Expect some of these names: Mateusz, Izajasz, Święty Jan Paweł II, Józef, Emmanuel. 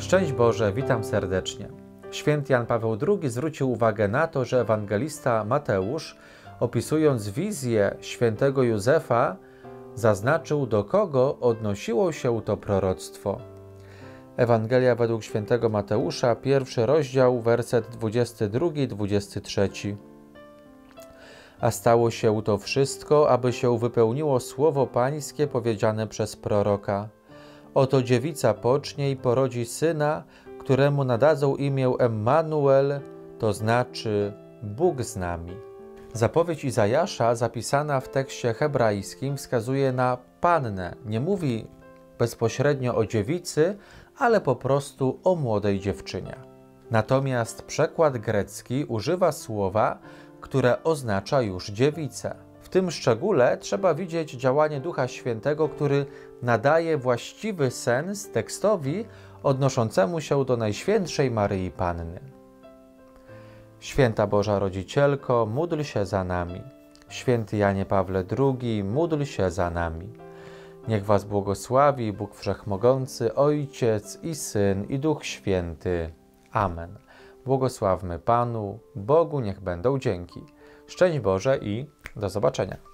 Szczęść Boże, witam serdecznie. Święty Jan Paweł II zwrócił uwagę na to, że ewangelista Mateusz, opisując wizję świętego Józefa, zaznaczył, do kogo odnosiło się to proroctwo. Ewangelia według świętego Mateusza, 1 rozdział, werset 22-23. A stało się to wszystko, aby się wypełniło słowo pańskie powiedziane przez proroka. Oto dziewica pocznie i porodzi syna, któremu nadadzą imię Emmanuel, to znaczy Bóg z nami. Zapowiedź Izajasza zapisana w tekście hebrajskim wskazuje na pannę. Nie mówi bezpośrednio o dziewicy, ale po prostu o młodej dziewczynie. Natomiast przekład grecki używa słowa, które oznacza już dziewicę. W tym szczególe trzeba widzieć działanie Ducha Świętego, który nadaje właściwy sens tekstowi odnoszącemu się do Najświętszej Maryi Panny. Święta Boża Rodzicielko, módl się za nami. Święty Janie Pawle II, módl się za nami. Niech Was błogosławi Bóg Wszechmogący, Ojciec i Syn, i Duch Święty. Amen. Błogosławmy Panu, Bogu niech będą dzięki. Szczęść Boże i do zobaczenia.